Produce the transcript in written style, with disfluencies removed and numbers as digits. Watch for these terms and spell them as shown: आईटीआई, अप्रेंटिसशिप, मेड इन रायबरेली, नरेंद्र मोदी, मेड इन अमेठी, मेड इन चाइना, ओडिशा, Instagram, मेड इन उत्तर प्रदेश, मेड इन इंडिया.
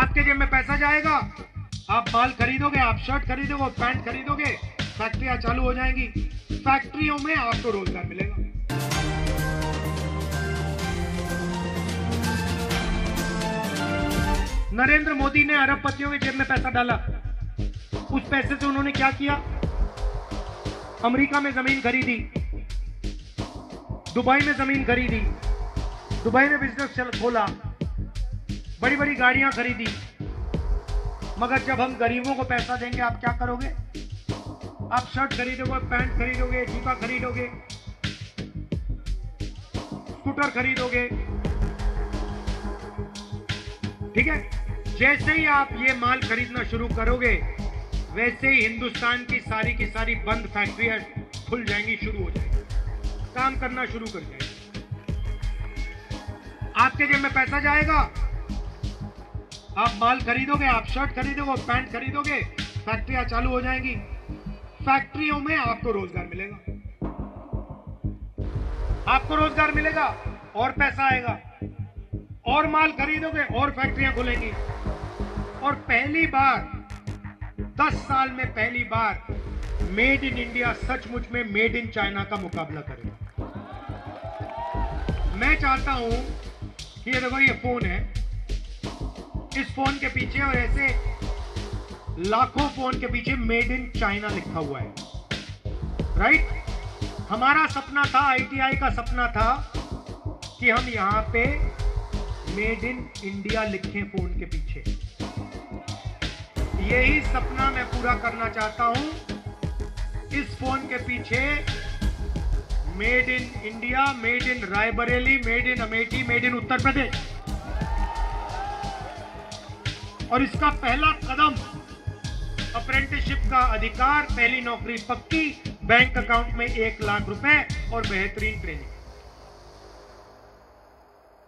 आपके जेब में पैसा जाएगा, आप बाल खरीदोगे, आप शर्ट खरीदोगे, पैंट खरीदोगे, फैक्ट्रियां चालू हो जाएंगी, फैक्ट्रियों में आपको रोजगार मिलेगा। नरेंद्र मोदी ने अरबपतियों के जेब में पैसा डाला, उस पैसे से उन्होंने क्या किया? अमेरिका में जमीन खरीदी, दुबई में जमीन खरीदी, दुबई में बिजनेस खोला, बड़ी बड़ी गाड़ियां खरीदी। मगर जब हम गरीबों को पैसा देंगे, आप क्या करोगे? आप शर्ट खरीदोगे, पैंट खरीदोगे, जूता खरीदोगे, स्कूटर खरीदोगे, ठीक है। जैसे ही आप ये माल खरीदना शुरू करोगे, वैसे ही हिंदुस्तान की सारी बंद फैक्ट्रियां खुल जाएंगी, शुरू हो जाएंगी, काम करना शुरू कर जाएंगी। आपके जेब में पैसा जाएगा, आप माल खरीदोगे, आप शर्ट खरीदोगे, पैंट खरीदोगे, फैक्ट्रियां चालू हो जाएंगी, फैक्ट्रियों में आपको रोजगार मिलेगा, आपको रोजगार मिलेगा और पैसा आएगा, और माल खरीदोगे और फैक्ट्रियां खुलेंगी। और पहली बार 10 साल में पहली बार मेड इन इंडिया सचमुच में मेड इन चाइना का मुकाबला करेगा। मैं चाहता हूं कि ये देखो, ये फोन है, इस फोन के पीछे और ऐसे लाखों फोन के पीछे मेड इन चाइना लिखा हुआ है, राइट। हमारा सपना था, आईटीआई का सपना था कि हम यहां पे मेड इन इंडिया लिखे फोन के पीछे। यही सपना मैं पूरा करना चाहता हूं। इस फोन के पीछे मेड इन इंडिया, मेड इन रायबरेली, मेड इन अमेठी, मेड इन उत्तर प्रदेश। और इसका पहला कदम अप्रेंटिसशिप का अधिकार, पहली नौकरी पक्की, बैंक अकाउंट में 1 लाख रुपए और बेहतरीन ट्रेनिंग।